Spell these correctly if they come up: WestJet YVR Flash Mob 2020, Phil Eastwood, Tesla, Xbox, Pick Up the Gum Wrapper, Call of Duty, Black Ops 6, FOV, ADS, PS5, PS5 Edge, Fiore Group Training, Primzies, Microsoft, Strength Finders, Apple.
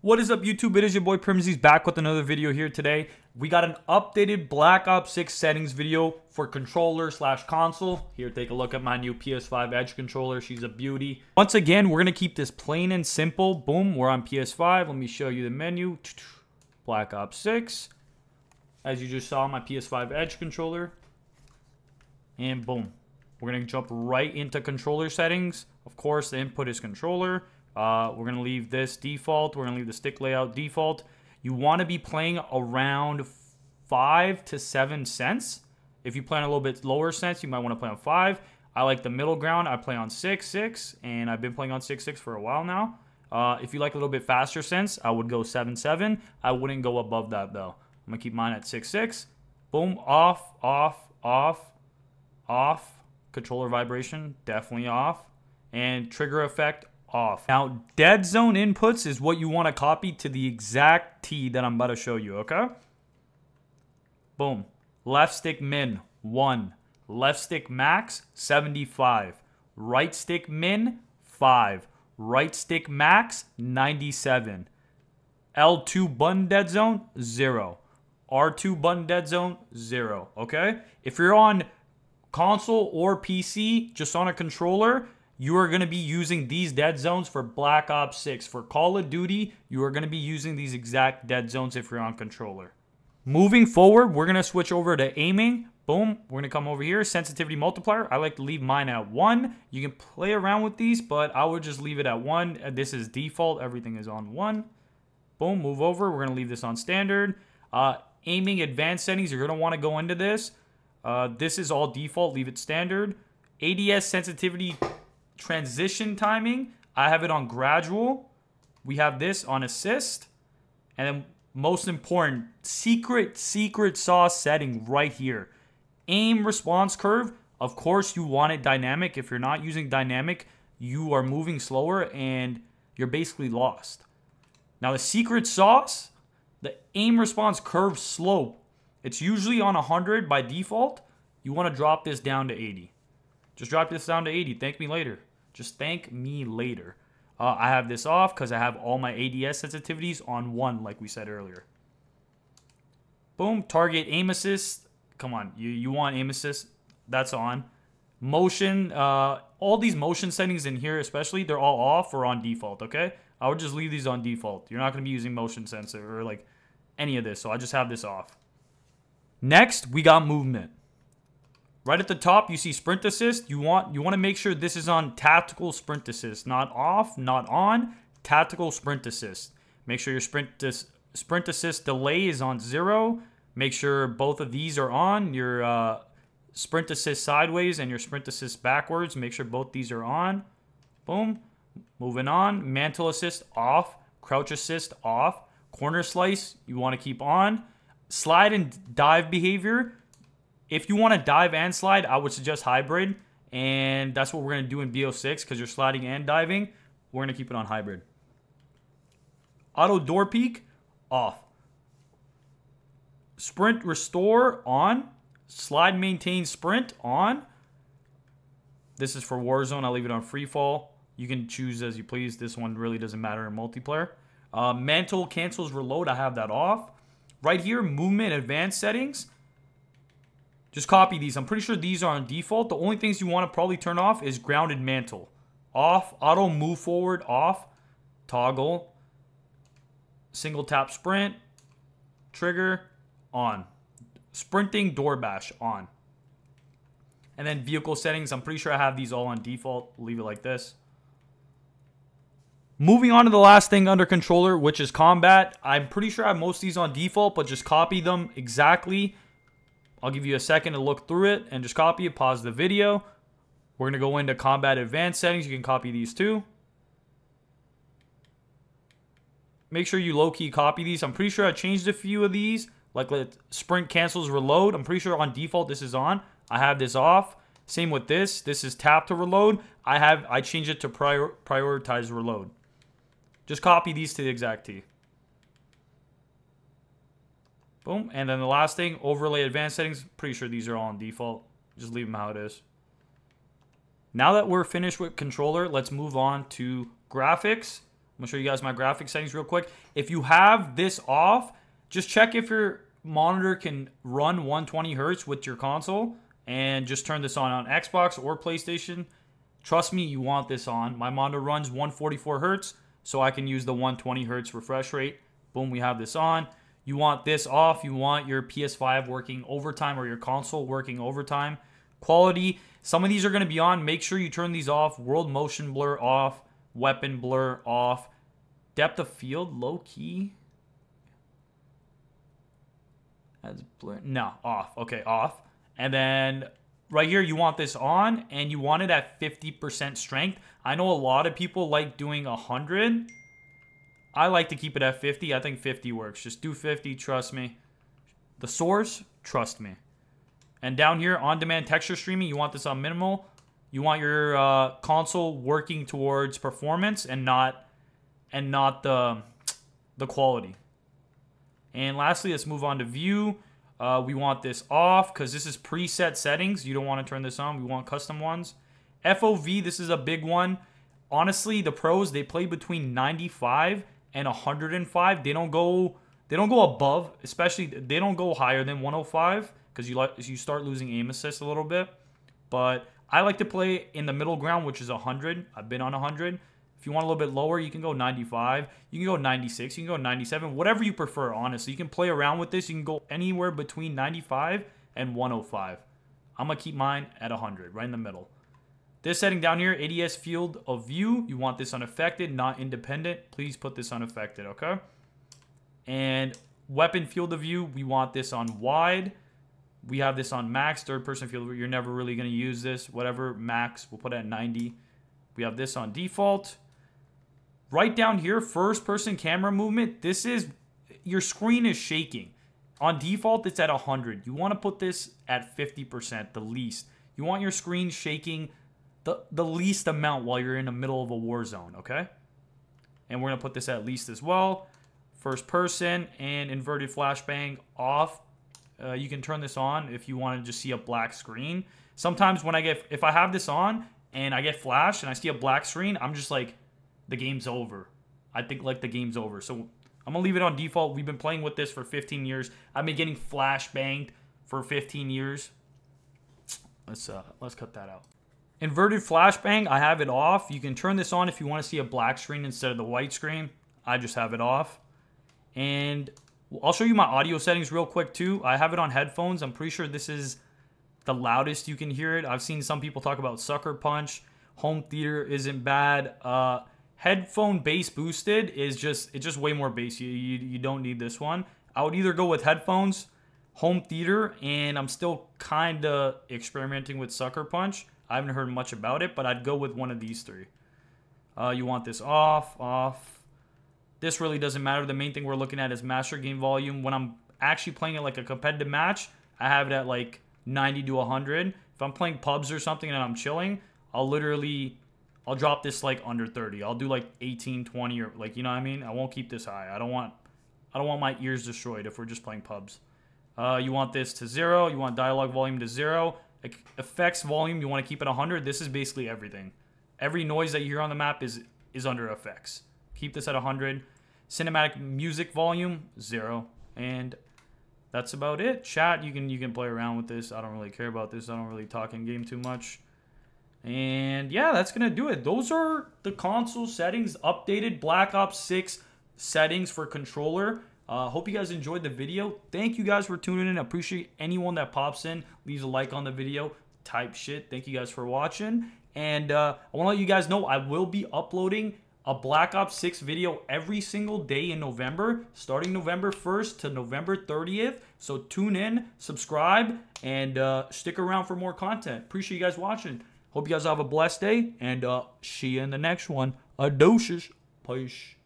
What is up, YouTube? It is your boy Primzies back with another video here today. We got an updated Black Ops 6 settings video for controller / console. Here, take a look at my new PS5 Edge controller. She's a beauty. Once again, we're going to keep this plain and simple. Boom, we're on PS5. Let me show you the menu. Black Ops 6. As you just saw, my PS5 Edge controller. And boom. We're going to jump right into controller settings. Of course, the input is controller. We're going to leave this default. We're going to leave the stick layout default. You want to be playing around 5 to 7 cents. If you play on a little bit lower cents, you might want to play on 5. I like the middle ground. I play on 6, 6, and I've been playing on 6, 6 for a while now. If you like a little bit faster cents, I would go 7, 7. I wouldn't go above that though. I'm going to keep mine at 6, 6. Boom, off, off, off, off. Controller vibration, definitely off. And trigger effect, off. Now, dead zone inputs is what you want to copy to the exact T that I'm about to show you, okay? Boom. Left stick min, 1. Left stick max, 75. Right stick min, 5. Right stick max, 97. L2 button dead zone, 0. R2 button dead zone, 0, okay? If you're on console or PC, just on a controller, you are going to be using these dead zones for Black Ops 6. For Call of Duty, you are going to be using these exact dead zones if you're on controller. Moving forward, we're going to switch over to aiming. Boom. We're going to come over here. Sensitivity multiplier. I like to leave mine at 1. You can play around with these, but I would just leave it at 1. This is default. Everything is on 1. Boom. Move over. We're going to leave this on standard. Aiming advanced settings. You're going to want to go into this. This is all default. Leave it standard. ADS sensitivity transition timing, I have it on gradual. We have this on assist. And then most important, secret sauce setting right here. Aim response curve. Of course, you want it dynamic. If you're not using dynamic, you are moving slower and you're basically lost. Now the secret sauce, the aim response curve slope, it's usually on 100 by default. You want to drop this down to 80. Just drop this down to 80. Thank me later. Just thank me later. I have this off because I have all my ADS sensitivities on 1, like we said earlier. Boom. Target aim assist. Come on. You want aim assist. That's on. Motion. All these motion settings in here especially, they're all off or on default, okay? I would just leave these on default. You're not going to be using motion sensor or like any of this, so I just have this off. Next, we got movement. Right at the top, you see sprint assist. You want to make sure this is on tactical sprint assist, not off, not on. Tactical sprint assist. Make sure your sprint assist delay is on 0. Make sure both of these are on. Your sprint assist sideways and your sprint assist backwards. Make sure both these are on. Boom. Moving on. Mantle assist off. Crouch assist off. Corner slice you want to keep on. Slide and dive behavior. If you want to dive and slide, I would suggest hybrid. And that's what we're going to do in BO6 because you're sliding and diving. We're going to keep it on hybrid. Auto door peek, off. Sprint restore, on. Slide maintain sprint, on. This is for Warzone. I'll leave it on free fall. You can choose as you please. This one really doesn't matter in multiplayer. Mantle cancels reload. I have that off. Right here, movement advanced settings. Just copy these. I'm pretty sure these are on default. The only things you want to probably turn off is grounded mantle. Off. Auto move forward. Off. Toggle. Single tap sprint. Trigger. On. Sprinting door bash. On. And then vehicle settings. I'm pretty sure I have these all on default. Leave it like this. Moving on to the last thing under controller, which is combat. I'm pretty sure I have most of these on default, but just copy them exactly. I'll give you a second to look through it and just copy it. Pause the video. We're going to go into combat advanced settings. You can copy these too. Make sure you low-key copy these. I'm pretty sure I changed a few of these. Like sprint cancels reload. I'm pretty sure on default this is on. I have this off. Same with this. This is tap to reload. I changed it to prioritize reload. Just copy these to the exact T. Boom. And then the last thing, overlay advanced settings. Pretty sure these are all on default. Just leave them how it is. Now that we're finished with controller, let's move on to graphics. I'm gonna show you guys my graphics settings real quick. If you have this off, just check if your monitor can run 120 hertz with your console, and just turn this on Xbox or PlayStation. Trust me, you want this on. My monitor runs 144 hertz, so I can use the 120 hertz refresh rate. Boom, we have this on. You want this off. You want your PS5 working overtime or your console working overtime. Quality, some of these are going to be on. Make sure you turn these off. World motion blur off. Weapon blur off. Depth of field low key as blur, no, off. Okay, off. And then right here you want this on, and you want it at 50% strength. I know a lot of people like doing 100. I like to keep it at 50. I think 50 works. Just do 50, trust me. The source, trust me. And down here, on-demand texture streaming, you want this on minimal. You want your console working towards performance and not the quality. And lastly, let's move on to view. We want this off because this is preset settings. You don't want to turn this on. We want custom ones. FOV, this is a big one. Honestly, the pros, they play between 95 and 105. They don't go above, especially they don't go higher than 105. Because you start losing aim assist a little bit. But I like to play in the middle ground, which is 100. I've been on 100. If you want a little bit lower, you can go 95. You can go 96. You can go 97. Whatever you prefer, honestly. You can play around with this. You can go anywhere between 95 and 105. I'm going to keep mine at 100, right in the middle. This setting down here, ADS field of view. You want this unaffected, not independent. Please put this unaffected, okay? And weapon field of view, we want this on wide. We have this on max, third-person field. You're never really going to use this. Whatever, max. We'll put it at 90. We have this on default. Right down here, first-person camera movement. This is... your screen is shaking. On default, it's at 100. You want to put this at 50%, the least. You want your screen shaking the least amount while you're in the middle of a war zone, okay? And we're going to put this at least as well. First-person and inverted flashbang off. You can turn this on if you want to just see a black screen. Sometimes when I get, if I have this on and I get flashed and I see a black screen, I'm just like, the game's over. I think like the game's over. So I'm gonna leave it on default. We've been playing with this for 15 years. I've been getting flash banged for 15 years. Let's cut that out. Inverted flashbang, I have it off. You can turn this on if you want to see a black screen instead of the white screen. I just have it off. And I'll show you my audio settings real quick too. I have it on headphones. I'm pretty sure this is the loudest you can hear it. I've seen some people talk about sucker punch. Home theater isn't bad. Headphone bass boosted is just, it's just way more bass. You don't need this one. I would either go with headphones, home theater, and I'm still kind of experimenting with sucker punch. I haven't heard much about it, but I'd go with one of these three. You want this off, off. This really doesn't matter. The main thing we're looking at is master game volume. When I'm actually playing it like a competitive match, I have it at like 90 to 100. If I'm playing pubs or something and I'm chilling, I'll drop this like under 30. I'll do like 18, 20, or like, you know what I mean? I won't keep this high. I don't want my ears destroyed if we're just playing pubs. You want this to 0. You want dialogue volume to 0. Effects volume, you want to keep it 100. This is basically everything. Every noise that you hear on the map is under effects. Keep this at 100. Cinematic music volume, 0. And that's about it. Chat, you can play around with this. I don't really care about this. I don't really talk in game too much. And yeah, that's going to do it. Those are the console settings, updated Black Ops 6 settings for controller. Hope you guys enjoyed the video. Thank you guys for tuning in. I appreciate anyone that pops in, leaves a like on the video, type shit. Thank you guys for watching. And I want to let you guys know I will be uploading a Black Ops 6 video every single day in November, starting November 1st to November 30th. So tune in, subscribe, and stick around for more content. Appreciate you guys watching. Hope you guys have a blessed day, and see you in the next one. Adoshes. Peace.